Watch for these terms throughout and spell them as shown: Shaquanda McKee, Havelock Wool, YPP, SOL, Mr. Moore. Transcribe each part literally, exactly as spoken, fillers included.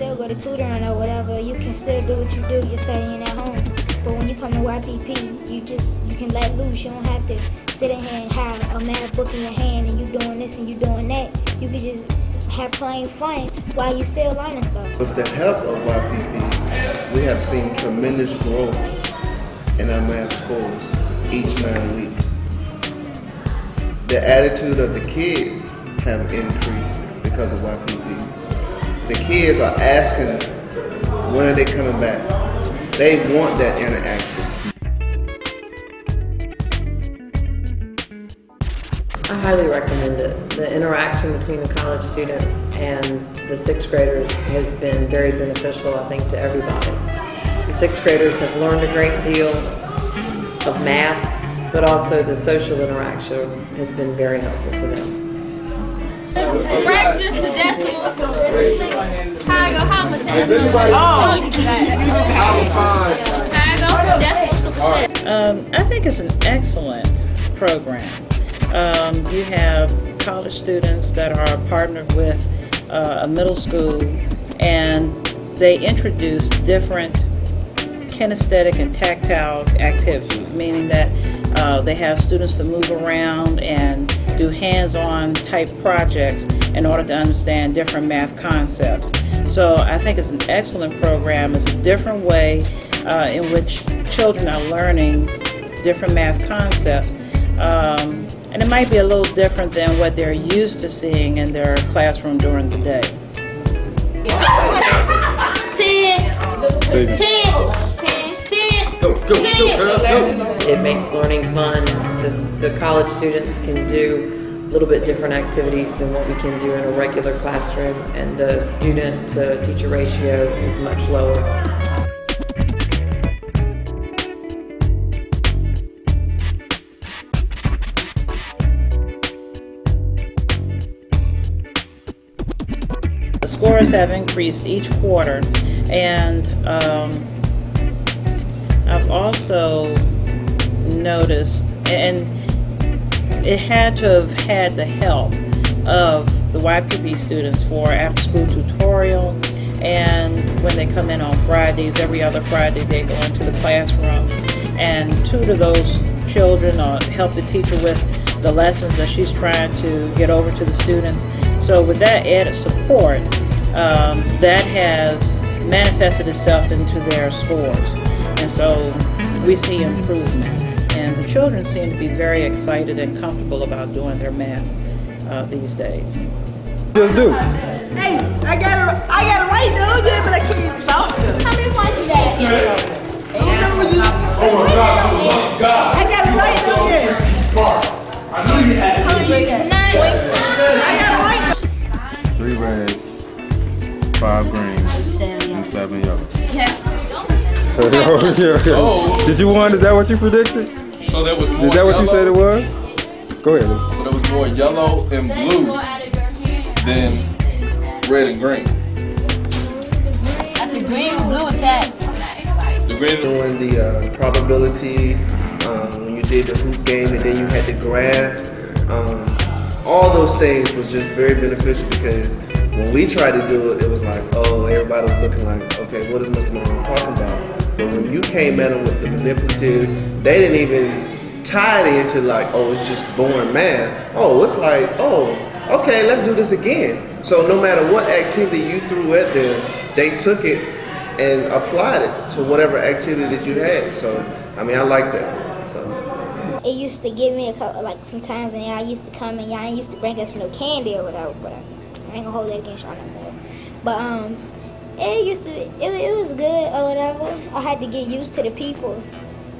still go to tutoring or whatever. You can still do what you do. You're studying at home. But when you come to Y P P, you just, you can let loose. You don't have to sit in here and have a math book in your hand and you doing this and you doing that. You can just have plain fun while you still learning stuff. With the help of Y P P, we have seen tremendous growth in our math scores each nine weeks. The attitude of the kids have increased because of Y P P. The kids are asking, when are they coming back? They want that interaction. I highly recommend it. The interaction between the college students and the sixth graders has been very beneficial, I think, to everybody. The sixth graders have learned a great deal of math, but also the social interaction has been very helpful to them. Fractions to decimals, how I go, how much decimals? Oh! How I go from decimals to percent? I think it's an excellent program. Um, you have college students that are partnered with uh, a middle school, and they introduce different kinesthetic and tactile activities, meaning that uh, they have students to move around and do hands-on type projects in order to understand different math concepts. So I think it's an excellent program. It's a different way uh, in which children are learning different math concepts, um, and it might be a little different than what they're used to seeing in their classroom during the day. ten. ten. It makes learning fun. This, the college students can do a little bit different activities than what we can do in a regular classroom, and the student to teacher ratio is much lower. The scores have increased each quarter, and um, I've also noticed, and it had to have had the help of the Y P P students for after-school tutorial, and when they come in on Fridays, every other Friday they go into the classrooms and tutor those children or help the teacher with the lessons that she's trying to get over to the students. So with that added support, um, that has manifested itself into their scores. And so we see improvement, and the children seem to be very excited and comfortable about doing their math uh, these days. Just do. Hey, I got it. I got it right now, yeah, but I can't solve it. How many points did I get? Oh my God! Oh my God! I got it right now, yeah. I knew you had it. How many you got? Nine points. I got it right now. Three reds, five greens, and seven yellows. Yeah. Oh, yeah, yeah. Oh. Did you win? Is that what you predicted? So there was more. Is that what yellow, you said it was? Go ahead. So there was more yellow and blue than red and green. That's a green and blue attack. The green doing the uh, probability um, when you did the hoop game, and then you had the graph. Um, all those things was just very beneficial, because when we tried to do it, it was like, oh, everybody was looking like, okay, what is Mister Moore talking about? But when you came at them with the manipulatives, they didn't even tie it into like, oh, it's just boring math. Oh, it's like, oh, okay, let's do this again. So no matter what activity you threw at them, they took it and applied it to whatever activity that you had. So, I mean, I like that. So. It used to give me a couple, like sometimes, and y'all used to come and y'all used to bring us no candy or whatever, but I ain't gonna hold it against y'all no more. But, um, It used to be, it, it was good or whatever. I had to get used to the people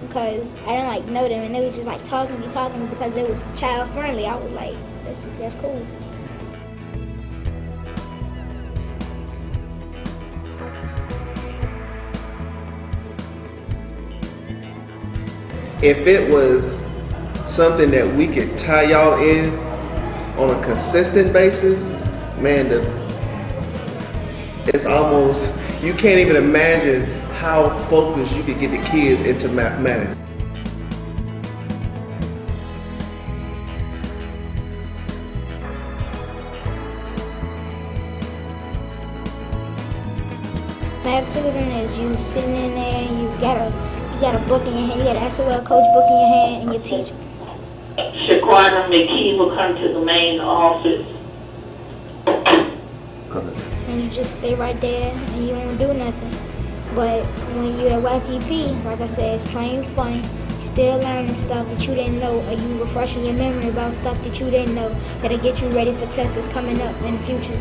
because I didn't like know them, and they was just like talking to me, talking because it was child friendly. I was like, that's, that's cool. If it was something that we could tie y'all in on a consistent basis, man, the it's almost, you can't even imagine how focused you could get the kids into mathematics. I have children is you sitting in there and you got a you got a book in your hand, you got an S O L coach book in your hand and your teacher. Shaquanda McKee will come to the main office. And you just stay right there and you don't do nothing. But when you at Y P P, like I said, it's plain fun. You still learning stuff that you didn't know, or you refreshing your memory about stuff that you didn't know that'll get you ready for tests that's coming up in the future.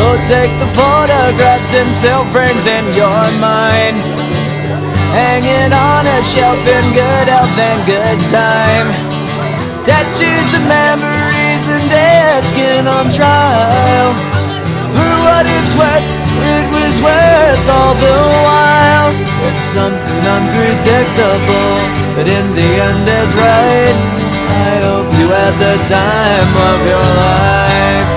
So take the photographs and still frames in your mind, hanging on a shelf in good health and good time. Tattoos of memories and dead skin on trial. For what it's worth, it was worth all the while. It's something unpredictable, but in the end is right. I hope you had the time of your life.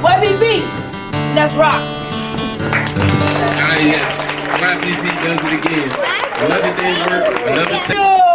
Y P P, let's rock. Ah yes, Y P P does it again. Another day's work, another day.